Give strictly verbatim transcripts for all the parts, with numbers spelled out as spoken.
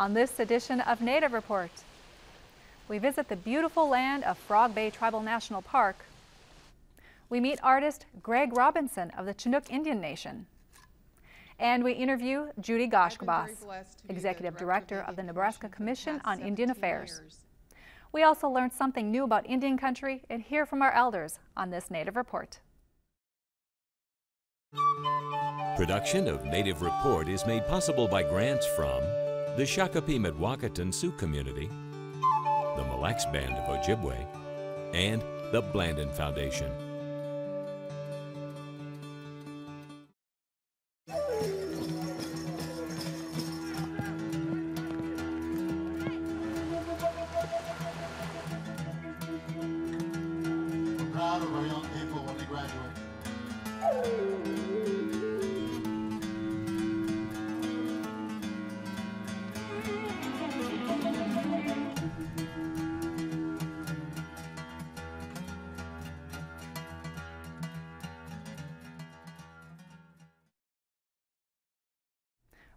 On this edition of Native Report, we visit the beautiful land of Frog Bay Tribal National Park. We meet artist Greg Robinson of the Chinook Indian Nation. And we interview Judi Gaiashkibos, Executive Director of the Nebraska Commission on Indian Affairs. We also learn something new about Indian country and hear from our elders on this Native Report. Production of Native Report is made possible by grants from the Shakopee Mdewakanton Sioux Community, the Mille Lacs Band of Ojibwe, and the Blandin Foundation.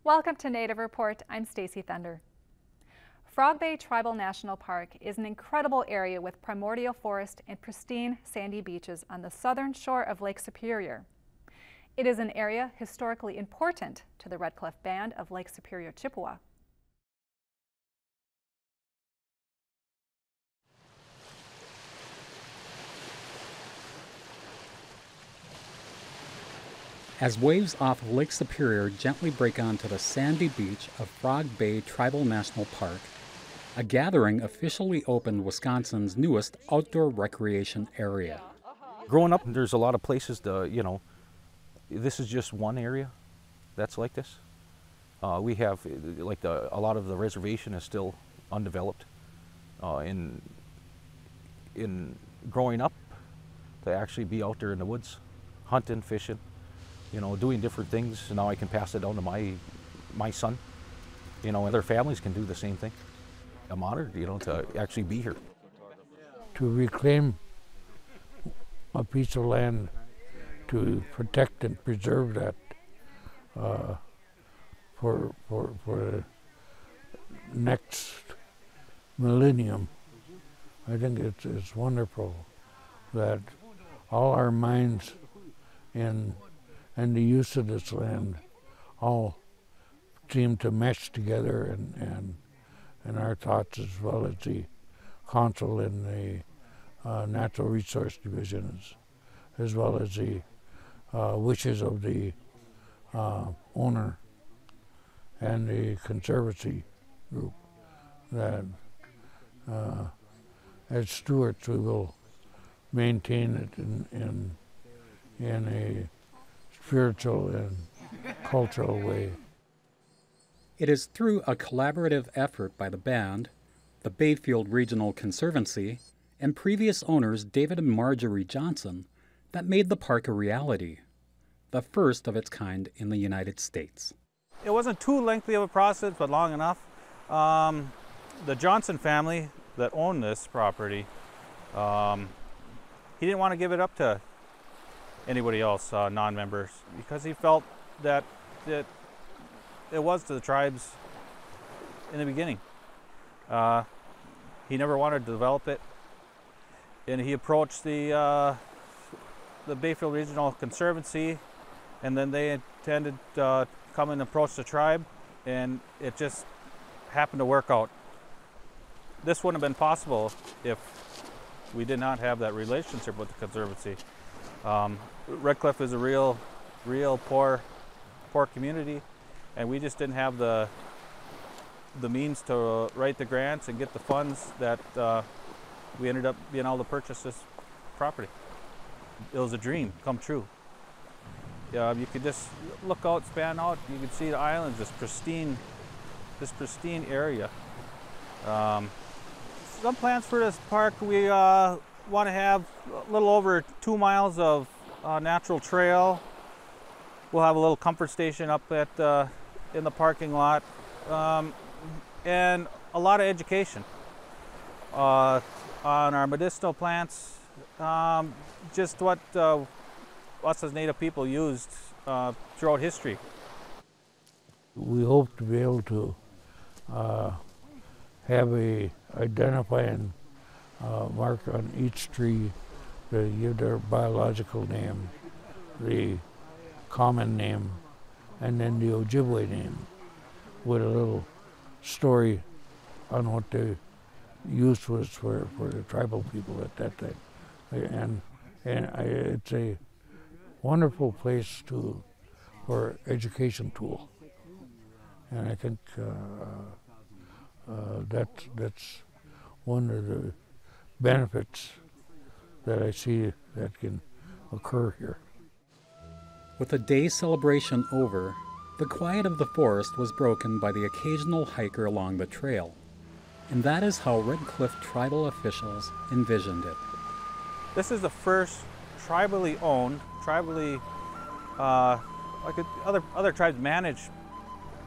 Welcome to Native Report. I'm Stacey Thunder. Frog Bay Tribal National Park is an incredible area with primordial forest and pristine sandy beaches on the southern shore of Lake Superior. It is an area historically important to the Red Cliff Band of Lake Superior Chippewa. As waves off Lake Superior gently break onto the sandy beach of Frog Bay Tribal National Park, a gathering officially opened Wisconsin's newest outdoor recreation area. Growing up, there's a lot of places to, you know, this is just one area that's like this. Uh, we have, like, the, a lot of the reservation is still undeveloped. Uh, in, in growing up, to actually be out there in the woods, hunting, fishing, you know, doing different things, and now I can pass it down to my my son. You know, and their families can do the same thing. I'm honored, you know, to actually be here. To reclaim a piece of land, to protect and preserve that uh, for, for, for the next millennium. I think it's, it's wonderful that all our minds in and the use of this land all seem to mesh together, and, and, and our thoughts, as well as the council in the uh, Natural Resource Division, as well as the uh, wishes of the uh, owner and the conservancy group, that uh, as stewards we will maintain it in, in, in a spiritual and cultural way. It is through a collaborative effort by the band, the Bayfield Regional Conservancy, and previous owners David and Marjorie Johnson that made the park a reality, the first of its kind in the United States. It wasn't too lengthy of a process, but long enough. Um, the Johnson family that owned this property, um, he didn't want to give it up to anybody else, uh, non-members, because he felt that it, it was to the tribes in the beginning. Uh, he never wanted to develop it, and he approached the, uh, the Bayfield Regional Conservancy, and then they intended to uh, come and approach the tribe, and it just happened to work out. This wouldn't have been possible if we did not have that relationship with the Conservancy. Um, Red Cliff is a real, real poor, poor community, and we just didn't have the the means to uh, write the grants and get the funds that uh, we ended up being able to purchase this property. It was a dream come true. Uh, you could just look out, span out, you could see the islands, this pristine, this pristine area. Um, some plans for this park, we. Uh, want to have a little over two miles of uh, natural trail. We'll have a little comfort station up at uh, in the parking lot, um, and a lot of education uh, on our medicinal plants, um, just what uh, us as Native people used uh, throughout history. We hope to be able to uh, have a identifying uh, mark on each tree. They give their biological name, the common name, and then the Ojibwe name, with a little story on what the use was for, for the tribal people at that time. And, and I, it's a wonderful place to, for education tool. And I think uh, uh, that, that's one of the benefits that I see that can occur here. With the day celebration over, the quiet of the forest was broken by the occasional hiker along the trail. And that is how Red Cliff tribal officials envisioned it. This is the first tribally owned, tribally, uh, like other, other tribes manage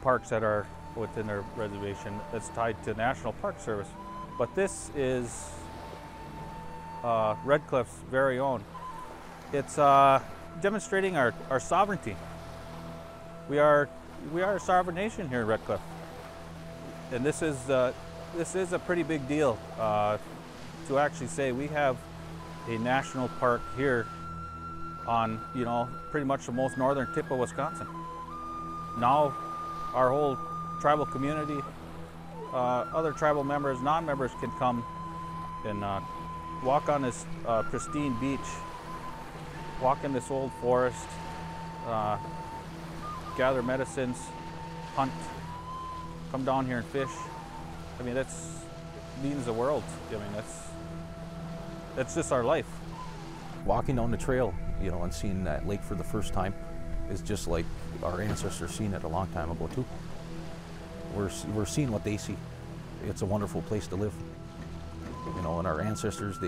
parks that are within their reservation that's tied to National Park Service. But this is uh, Red Cliff's very own. It's uh, demonstrating our, our sovereignty. We are, we are a sovereign nation here in Red Cliff. And this is uh, This is a pretty big deal uh, to actually say we have a national park here on, you know, pretty much the most northern tip of Wisconsin. Now our whole tribal community, uh, other tribal members, non-members can come and uh, walk on this uh, pristine beach, walk in this old forest, uh, gather medicines, hunt, come down here and fish. I mean, that's means the world. I mean, that's that's just our life. Walking down the trail, you know, and seeing that lake for the first time is just like our ancestors seen it a long time ago too. We're we're seeing what they see. It's a wonderful place to live. You know, and our ancestors they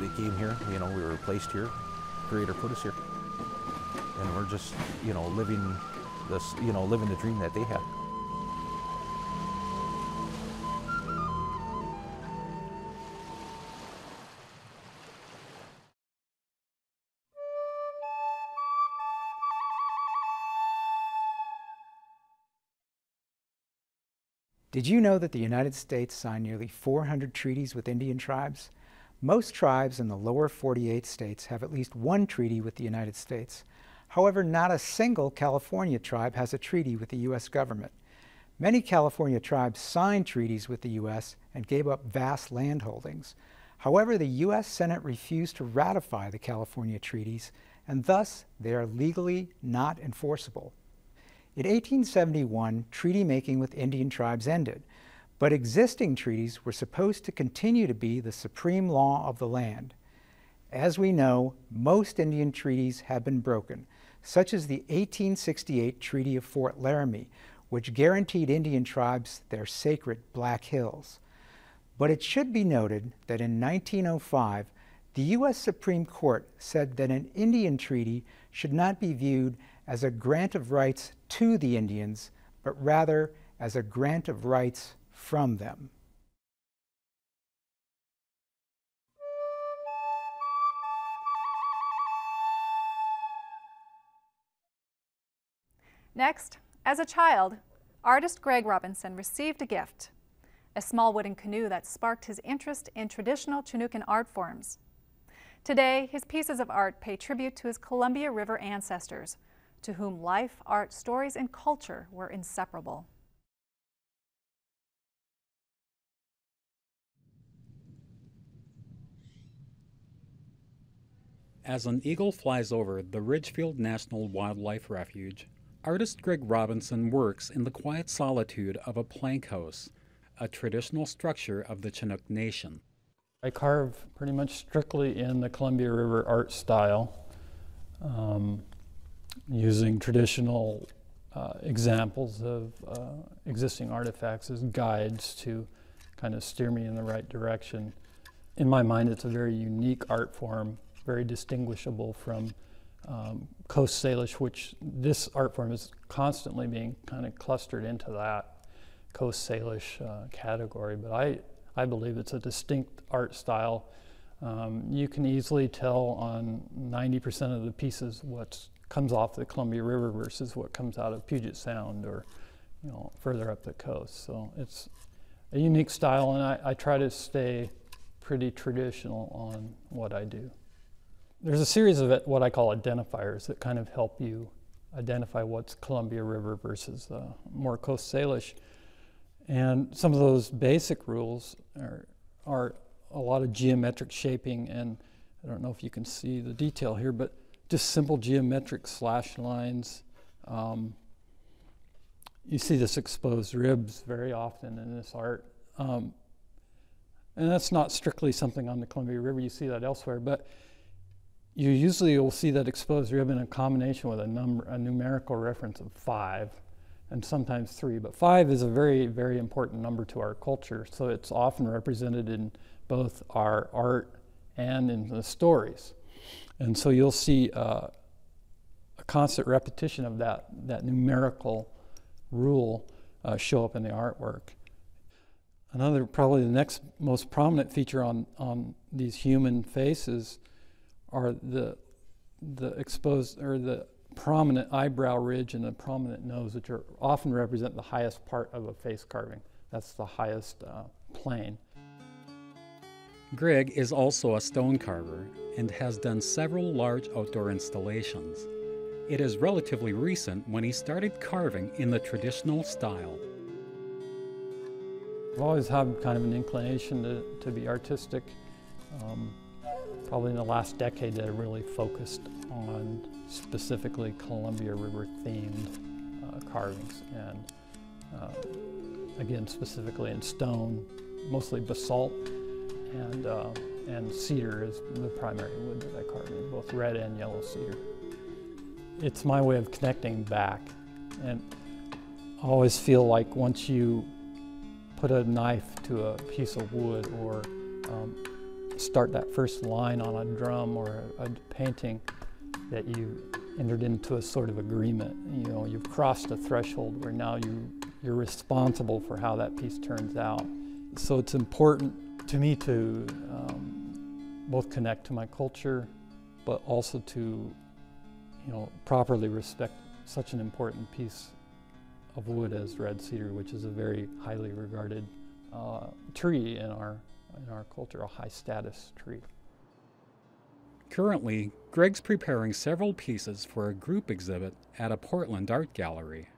they came here. You know, we were placed here. Creator put us here, and we're just you know living this you know living the dream that they had. Did you know that the United States signed nearly four hundred treaties with Indian tribes? Most tribes in the lower forty-eight states have at least one treaty with the United States. However, not a single California tribe has a treaty with the U S government. Many California tribes signed treaties with the U S and gave up vast land holdings. However, the U S Senate refused to ratify the California treaties, and thus they are legally not enforceable. In eighteen seventy-one, treaty making with Indian tribes ended, but existing treaties were supposed to continue to be the supreme law of the land. As we know, most Indian treaties have been broken, such as the eighteen sixty-eight Treaty of Fort Laramie, which guaranteed Indian tribes their sacred Black Hills. But it should be noted that in nineteen oh five, the U S Supreme Court said that an Indian treaty should not be viewed as a grant of rights to the Indians, but rather as a grant of rights from them. Next, as a child, artist Greg Robinson received a gift, a small wooden canoe that sparked his interest in traditional Chinookan art forms. Today, his pieces of art pay tribute to his Columbia River ancestors, to whom life, art, stories, and culture were inseparable. As an eagle flies over the Ridgefield National Wildlife Refuge, artist Greg Robinson works in the quiet solitude of a plank house, a traditional structure of the Chinook Nation. I carve pretty much strictly in the Columbia River art style, um, using traditional uh, examples of uh, existing artifacts as guides to kind of steer me in the right direction. In my mind, it's a very unique art form, very distinguishable from um, Coast Salish, which this art form is constantly being kind of clustered into that Coast Salish uh, category. But I, I believe it's a distinct art style. Um, you can easily tell on ninety percent of the pieces what's comes off the Columbia River versus what comes out of Puget Sound or you know, further up the coast. So it's a unique style, and I, I try to stay pretty traditional on what I do. There's a series of what I call identifiers that kind of help you identify what's Columbia River versus uh, more Coast Salish. And some of those basic rules are, are a lot of geometric shaping, and I don't know if you can see the detail here, but just simple geometric slash lines. Um, you see this exposed ribs very often in this art. Um, and that's not strictly something on the Columbia River, you see that elsewhere, but you usually will see that exposed rib in a combination with a, number, a numerical reference of five, and sometimes three, but five is a very, very important number to our culture, so it's often represented in both our art and in the stories. And so you'll see uh, a constant repetition of that, that numerical rule uh, show up in the artwork. Another, probably the next most prominent feature on, on these human faces are the, the exposed, or the prominent eyebrow ridge and the prominent nose, which are often represent the highest part of a face carving. That's the highest uh, plane. Greg is also a stone carver and has done several large outdoor installations. It is relatively recent when he started carving in the traditional style. I've always had kind of an inclination to, to be artistic. Um, Probably in the last decade that I really focused on specifically Columbia River themed uh, carvings, and uh, again specifically in stone, mostly basalt and, uh, and cedar is the primary wood that I carve in, both red and yellow cedar. It's my way of connecting back, and I always feel like once you put a knife to a piece of wood or um, start that first line on a drum or a, a painting, that you entered into a sort of agreement. You know, you've crossed a threshold where now you, you're responsible for how that piece turns out. So it's important to me to um, both connect to my culture, but also to, you know, properly respect such an important piece of wood as red cedar, which is a very highly regarded uh, tree in our in our culture, a high-status tree. Currently, Greg's preparing several pieces for a group exhibit at a Portland art gallery.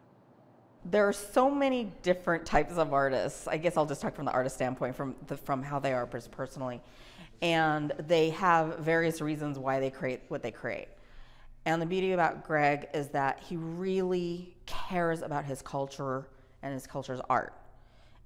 There are so many different types of artists. I guess I'll just talk from the artist standpoint, from, the, from how they are personally. And they have various reasons why they create what they create. And the beauty about Greg is that he really cares about his culture and his culture's art.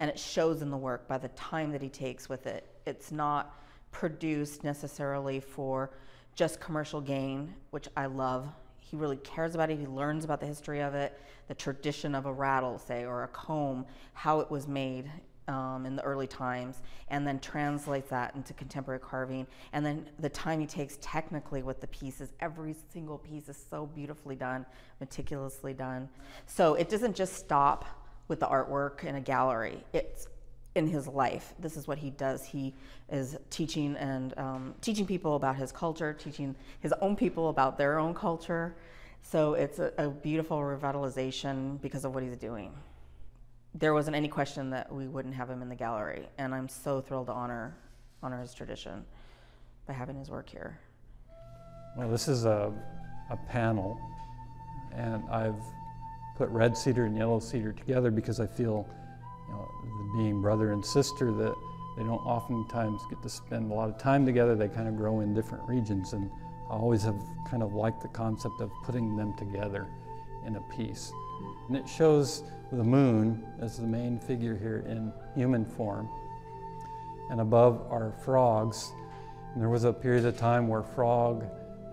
And it shows in the work by the time that he takes with it. It's not produced necessarily for just commercial gain, which I love. He really cares about it. He learns about the history of it, the tradition of a rattle, say, or a comb, how it was made um, in the early times, and then translates that into contemporary carving. And then the time he takes technically with the pieces, every single piece is so beautifully done, meticulously done. So it doesn't just stop with the artwork in a gallery. It's in his life. This is what he does. He is teaching and um, teaching people about his culture, teaching his own people about their own culture. So it's a, a beautiful revitalization because of what he's doing. There wasn't any question that we wouldn't have him in the gallery, and I'm so thrilled to honor, honor his tradition by having his work here. Well, this is a, a panel, and I've put red cedar and yellow cedar together because I feel, you know, being brother and sister, that they don't oftentimes get to spend a lot of time together. They kind of grow in different regions, and I always have kind of liked the concept of putting them together in a piece. And it shows the moon as the main figure here in human form, and above are frogs. And there was a period of time where frog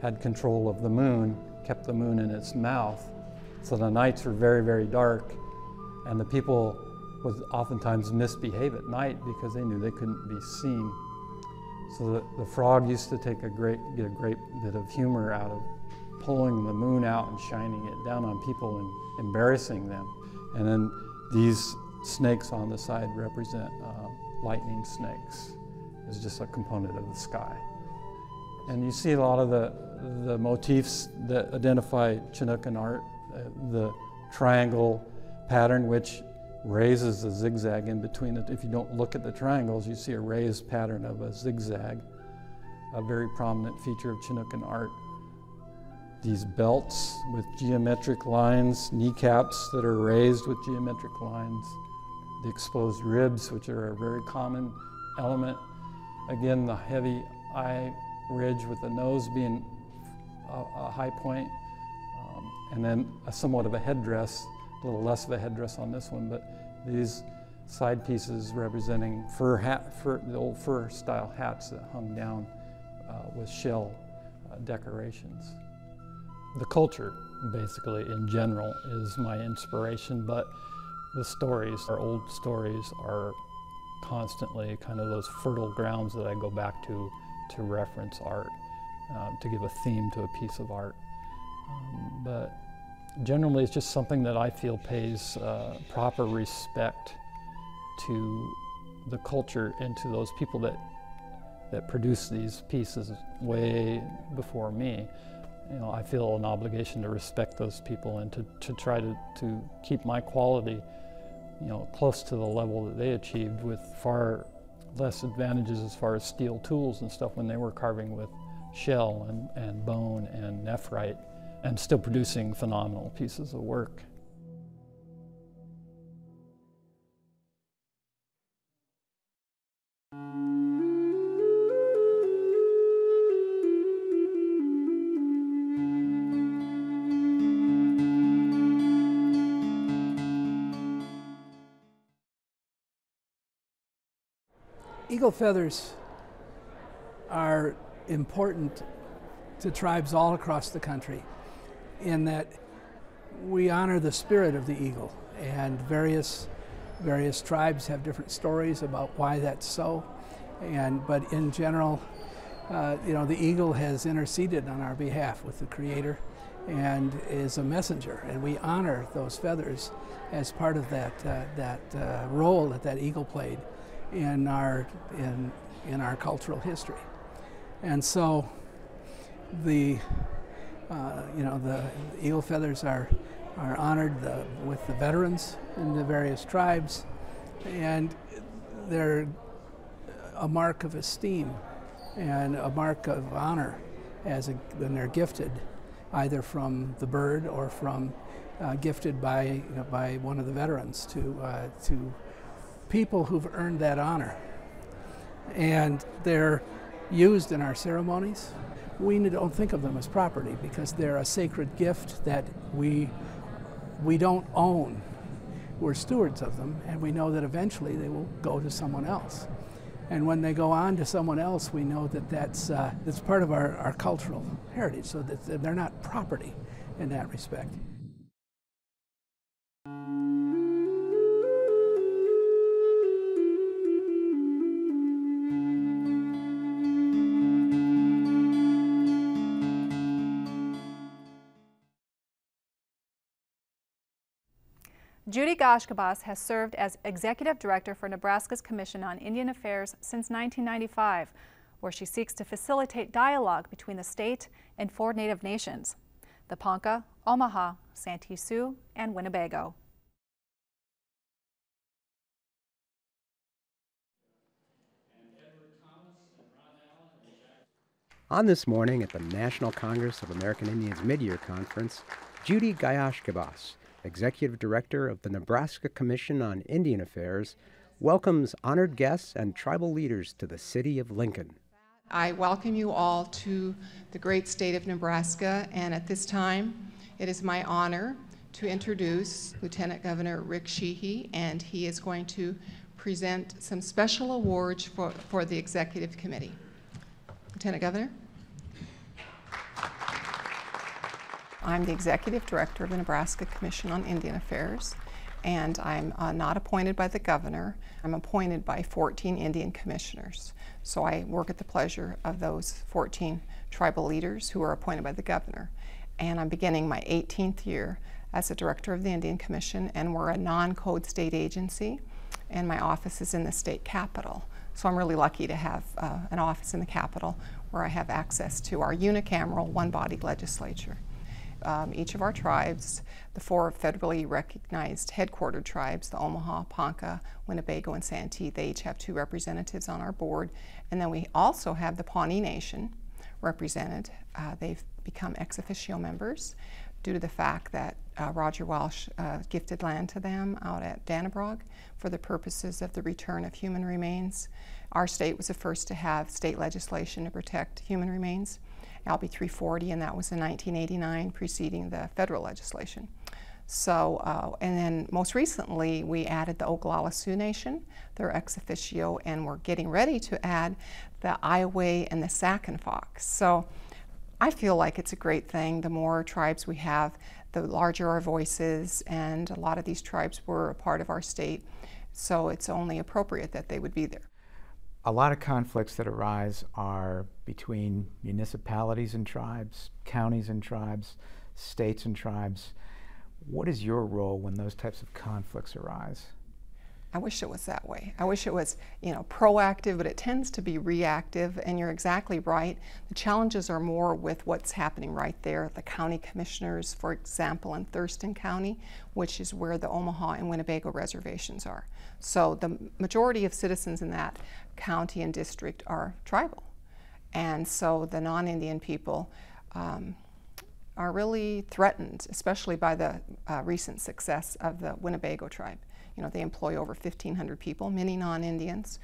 had control of the moon, kept the moon in its mouth. So the nights were very, very dark, and the people would oftentimes misbehave at night because they knew they couldn't be seen. So the, the frog used to take a great, get a great bit of humor out of pulling the moon out and shining it down on people and embarrassing them. And then these snakes on the side represent uh, lightning snakes. It's just a component of the sky. And you see a lot of the, the motifs that identify Chinookan art. The triangle pattern which raises a zigzag in between it. If you don't look at the triangles, you see a raised pattern of a zigzag, a very prominent feature of Chinookan art. These belts with geometric lines, kneecaps that are raised with geometric lines, the exposed ribs, which are a very common element. Again, the heavy eye ridge with the nose being a, a high point, um, and then a somewhat of a headdress, a little less of a headdress on this one, but these side pieces representing fur hat, fur, the old fur style hats that hung down uh, with shell uh, decorations. The culture, basically, in general, is my inspiration, but the stories, our old stories, are constantly kind of those fertile grounds that I go back to to reference art, uh, to give a theme to a piece of art. Um, but generally, it's just something that I feel pays uh, proper respect to the culture and to those people that, that produced these pieces way before me. You know, I feel an obligation to respect those people and to, to try to, to keep my quality, you know, close to the level that they achieved with far less advantages as far as steel tools and stuff when they were carving with shell and, and bone and nephrite and still producing phenomenal pieces of work. Eagle feathers are important to tribes all across the country in that we honor the spirit of the eagle, and various various tribes have different stories about why that's so, and but in general, uh, you know, the eagle has interceded on our behalf with the Creator and is a messenger, and we honor those feathers as part of that uh, that uh, role that that eagle played in our in in our cultural history. And so the uh, you know the eagle feathers are are honored the, with the veterans in the various tribes, and they're a mark of esteem and a mark of honor as a, when they're gifted either from the bird or from uh, gifted by you know, by one of the veterans to uh, to people who've earned that honor. And they're used in our ceremonies. We don't think of them as property because they're a sacred gift that we, we don't own. We're stewards of them, and we know that eventually they will go to someone else. And when they go on to someone else, we know that that's, uh, that's part of our, our cultural heritage, so that they're not property in that respect. Judi gaiashkibos has served as Executive Director for Nebraska's Commission on Indian Affairs since nineteen ninety-five, where she seeks to facilitate dialogue between the state and four Native nations, the Ponca, Omaha, Santee Sioux, and Winnebago. On this morning at the National Congress of American Indians Mid-Year Conference, Judi gaiashkibos, Executive Director of the Nebraska Commission on Indian Affairs, welcomes honored guests and tribal leaders to the city of Lincoln. I welcome you all to the great state of Nebraska, and at this time, it is my honor to introduce Lieutenant Governor Rick Sheehy, and he is going to present some special awards for, for the Executive Committee. Lieutenant Governor? I'm the Executive Director of the Nebraska Commission on Indian Affairs, and I'm uh, not appointed by the governor. I'm appointed by fourteen Indian commissioners. So I work at the pleasure of those fourteen tribal leaders who are appointed by the governor. And I'm beginning my eighteenth year as the Director of the Indian Commission, and we're a non-code state agency, and my office is in the state capitol. So I'm really lucky to have uh, an office in the capitol where I have access to our unicameral, one-body legislature. um, each of our tribes, the four federally recognized headquartered tribes, the Omaha, Ponca, Winnebago, and Santee, they each have two representatives on our board. And then we also have the Pawnee Nation represented. Uh, they've become ex officio members due to the fact that uh, Roger Welsh uh, gifted land to them out at Dannebrog for the purposes of the return of human remains. Our state was the first to have state legislation to protect human remains, L B three forty, and that was in nineteen eighty-nine, preceding the federal legislation. So, uh, and then most recently, we added the Oglala Sioux Nation, their ex officio, and we're getting ready to add the Iowa and the Sac and Fox. So, I feel like it's a great thing. The more tribes we have, the larger our voices, and a lot of these tribes were a part of our state, so it's only appropriate that they would be there. A lot of conflicts that arise are between municipalities and tribes, counties and tribes, states and tribes. What is your role when those types of conflicts arise? I wish it was that way. I wish it was, you know, proactive, but it tends to be reactive, and you're exactly right. The challenges are more with what's happening right there. The county commissioners, for example, in Thurston County, which is where the Omaha and Winnebago reservations are. So the majority of citizens in that county and district are tribal. And so the non-Indian people um, are really threatened, especially by the uh, recent success of the Winnebago tribe. You know, they employ over fifteen hundred people, many non-Indians,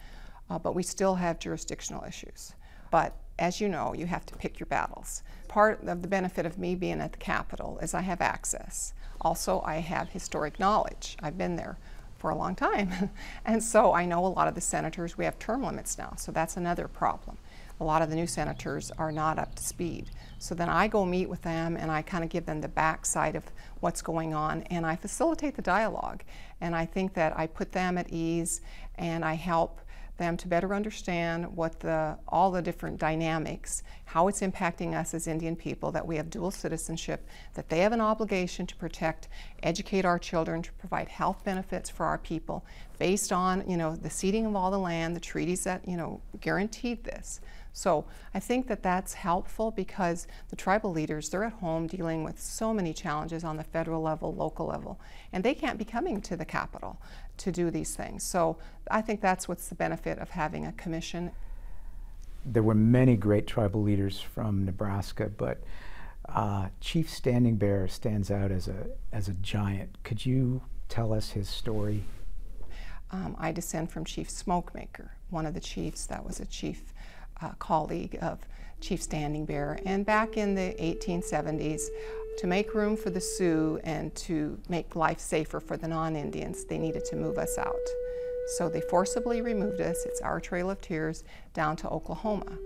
uh, but we still have jurisdictional issues. But as you know, you have to pick your battles. Part of the benefit of me being at the Capitol is I have access. Also, I have historic knowledge. I've been there for a long time. And so I know a lot of the senators. We have term limits now, so that's another problem. A lot of the new senators are not up to speed. So then I go meet with them and I kind of give them the backside of what's going on, and I facilitate the dialogue. And I think that I put them at ease and I help them to better understand what the, all the different dynamics, how it's impacting us as Indian people, that we have dual citizenship, that they have an obligation to protect, educate our children, to provide health benefits for our people based on, you know, the ceding of all the land, the treaties that, you know, guaranteed this. So I think that that's helpful because the tribal leaders, they're at home dealing with so many challenges on the federal level, local level, and they can't be coming to the Capitol to do these things. So I think that's what's the benefit of having a commission. There were many great tribal leaders from Nebraska, but uh, Chief Standing Bear stands out as a, as a giant. Could you tell us his story? Um, I descend from Chief Smokemaker, one of the chiefs that was a chief Uh, colleague of Chief Standing Bear. And back in the eighteen seventies, to make room for the Sioux and to make life safer for the non-Indians, they needed to move us out. So they forcibly removed us, it's our Trail of Tears, down to Oklahoma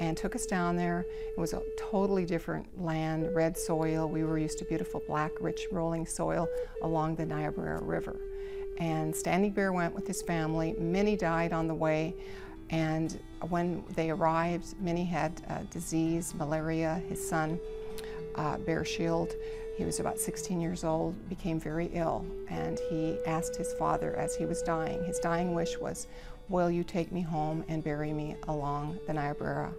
and took us down there. It was a totally different land, red soil. We were used to beautiful black, rich, rolling soil along the Niobrara River. And Standing Bear went with his family. Many died on the way. And when they arrived, many had uh, disease, malaria. His son, uh, Bear Shield, he was about sixteen years old, became very ill. And he asked his father as he was dying, his dying wish was, will you take me home and bury me along the Niobrara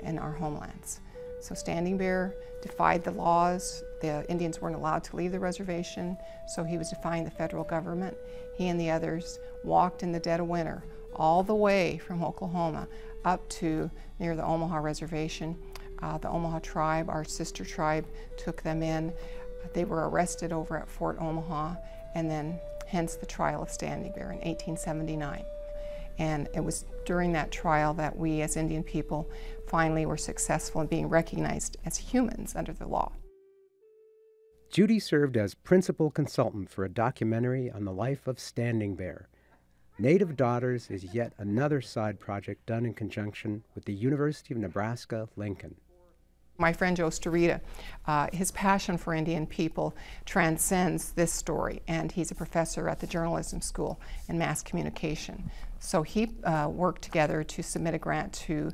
in our homelands? So Standing Bear defied the laws. The Indians weren't allowed to leave the reservation, so he was defying the federal government. He and the others walked in the dead of winter all the way from Oklahoma up to near the Omaha reservation. Uh, the Omaha tribe, our sister tribe, took them in. They were arrested over at Fort Omaha, and then hence the trial of Standing Bear in eighteen seventy-nine. And it was during that trial that we as Indian people finally were successful in being recognized as humans under the law. Judi served as principal consultant for a documentary on the life of Standing Bear. Native Daughters is yet another side project done in conjunction with the University of Nebraska-Lincoln. My friend Joe Starita, uh, his passion for Indian people transcends this story, and he's a professor at the Journalism School in Mass Communication. So he uh, worked together to submit a grant to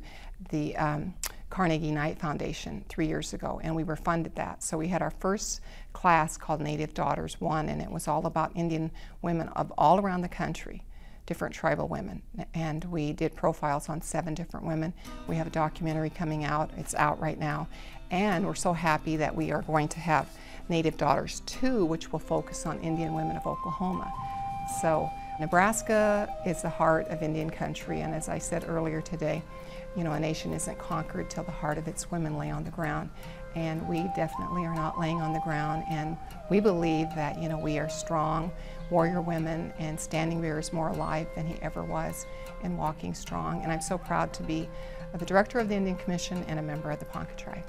the um, Carnegie Knight Foundation three years ago, and we were funded that. So we had our first class called Native Daughters one, and it was all about Indian women of all around the country different tribal women, and we did profiles on seven different women. We have a documentary coming out, it's out right now, and we're so happy that we are going to have Native Daughters two, which will focus on Indian women of Oklahoma. So Nebraska is the heart of Indian country, and as I said earlier today, you know, a nation isn't conquered till the heart of its women lay on the ground, and we definitely are not laying on the ground, and we believe that, you know, we are strong warrior women, and Standing Bear is more alive than he ever was and walking strong, and I'm so proud to be the director of the Indian Commission and a member of the Ponca tribe.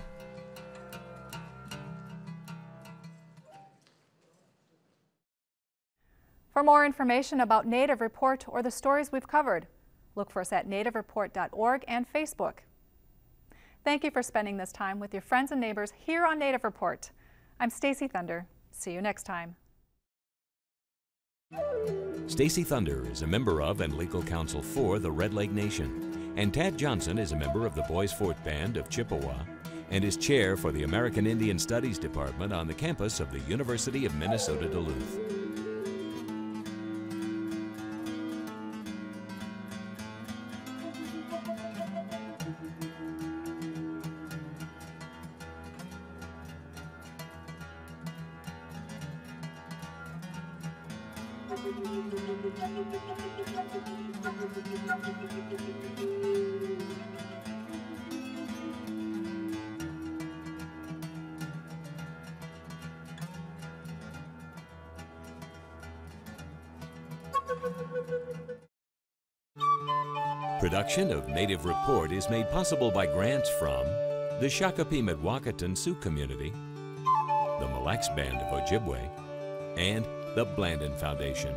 For more information about Native Report or the stories we've covered, look for us at native report dot org and Facebook. Thank you for spending this time with your friends and neighbors here on Native Report. I'm Stacey Thunder. See you next time. Stacey Thunder is a member of and legal counsel for the Red Lake Nation, and Tad Johnson is a member of the Boys Fort Band of Chippewa and is chair for the American Indian Studies Department on the campus of the University of Minnesota Duluth. Production of Native Report is made possible by grants from the Shakopee Mdewakanton Sioux Community, the Mille Lacs Band of Ojibwe, and the Blandin Foundation.